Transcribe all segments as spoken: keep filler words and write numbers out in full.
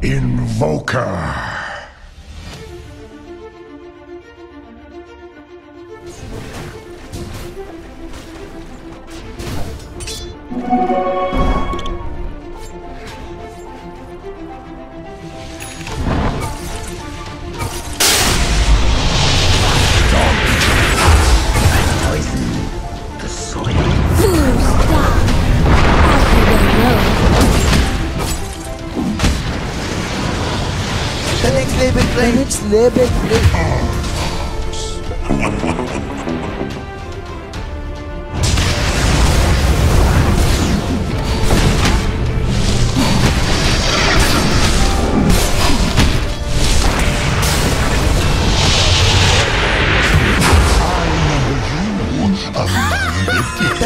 Invoker. It's living The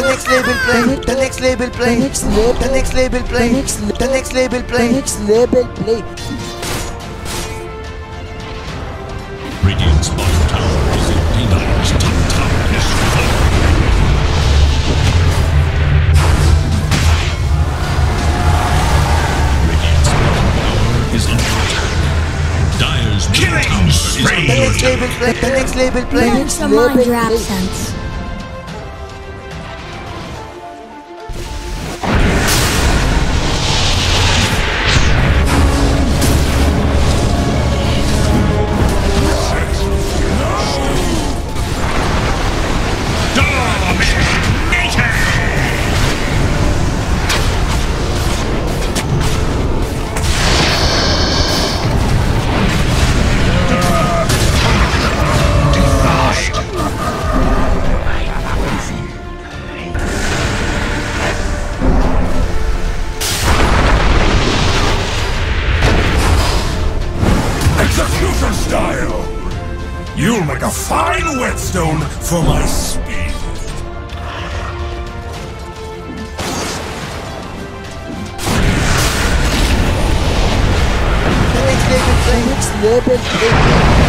next label play, the next label play, the next label play, the next label play, the next label play. The next label play. Make some mind your absence. You'll make a fine whetstone for my speed. The next label play.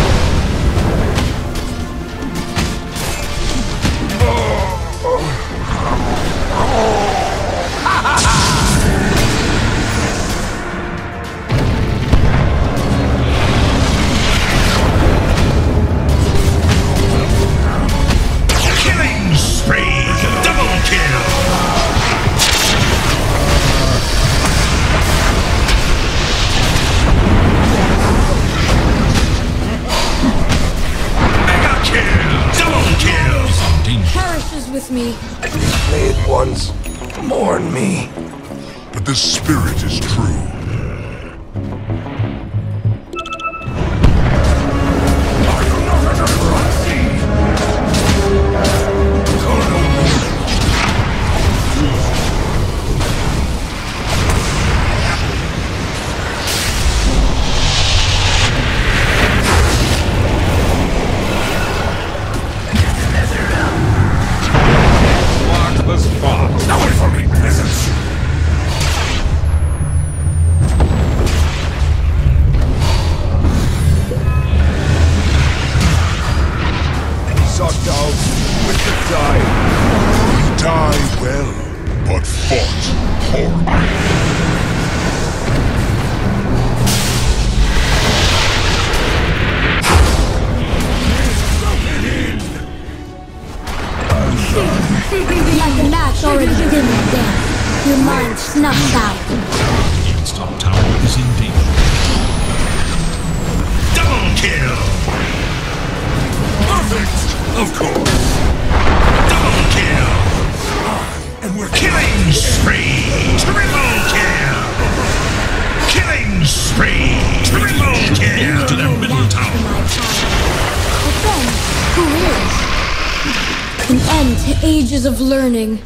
Me. Play it once, mourn me. But the spirit is true. Ages of learning.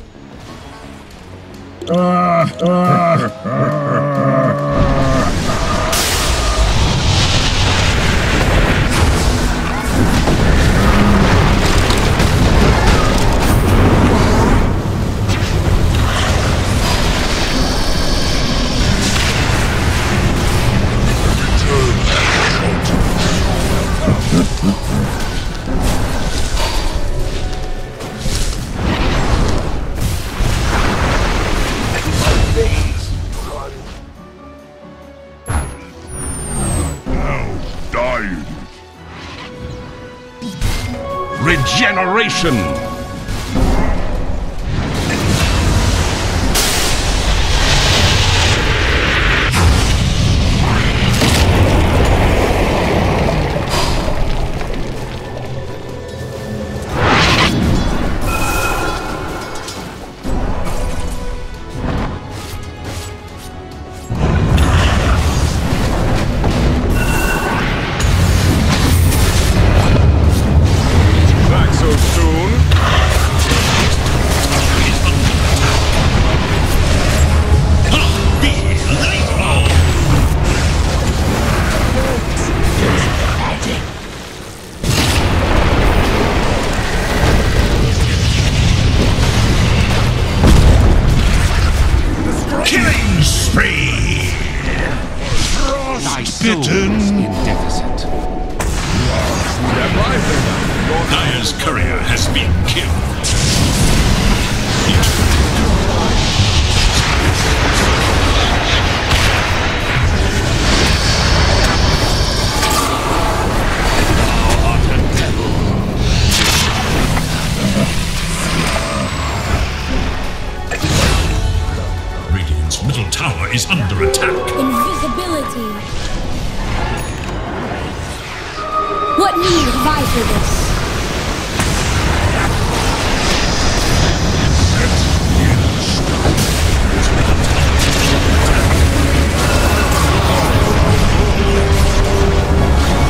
generation. Bitten in deficit. Naya's courier has been killed. Radiant's middle tower is under attack. Invisibility. What need have I for this?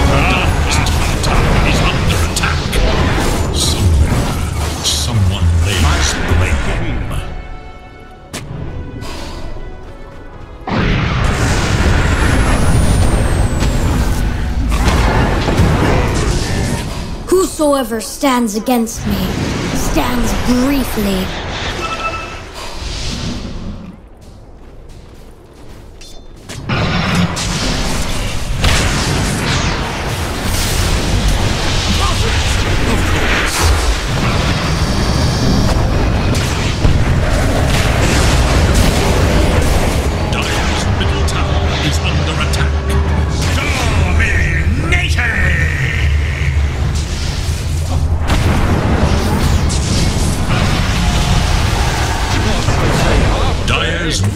Ah, this tower is under attack. Somewhere, someone lays blame. Whosoever stands against me, stands briefly.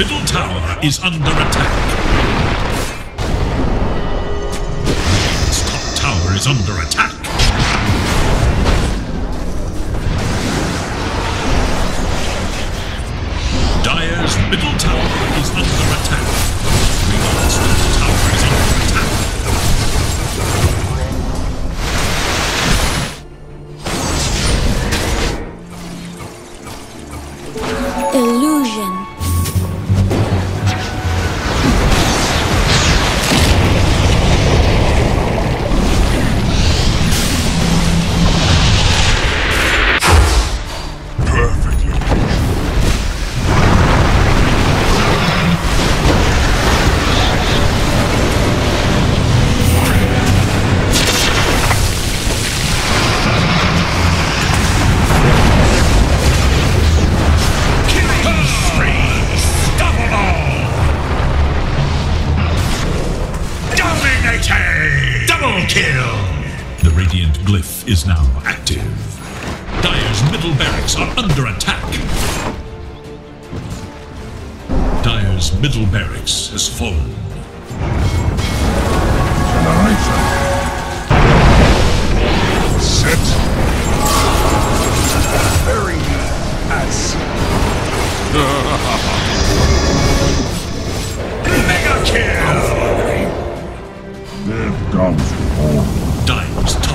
Middle tower is under attack. Its top tower is under attack. Dire's middle tower is under attack. Radiant's middle tower is under attack. Illusion. Glyph is now active. Dire's middle barracks are under attack. Dire's middle barracks has fallen. Set. Bury me as. Mega kill! There comes all. Dire's top.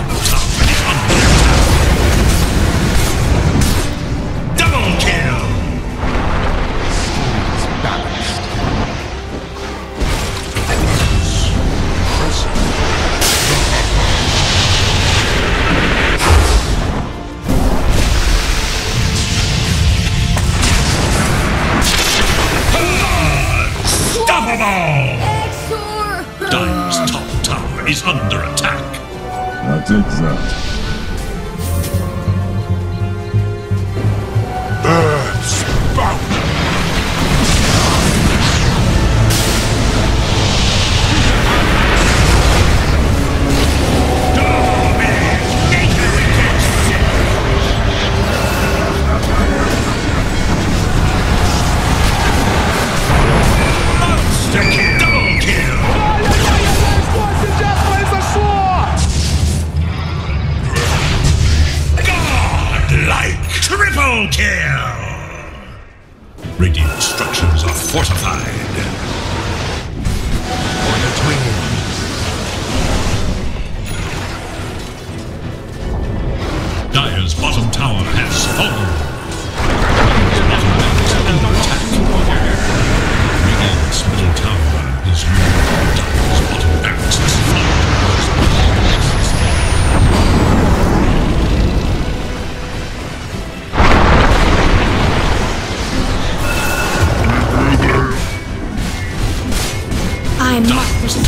Dire's top tower is under attack. I take that. Earth spout! Domination! I am not restrained.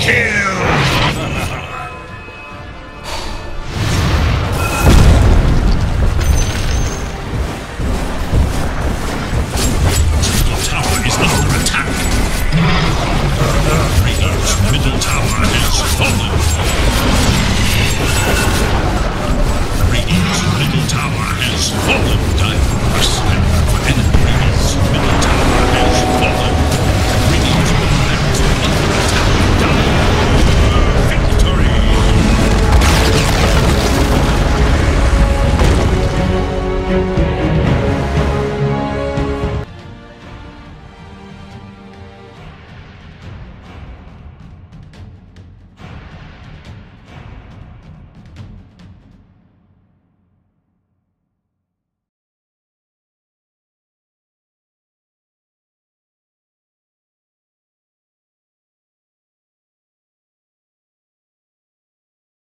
Kill!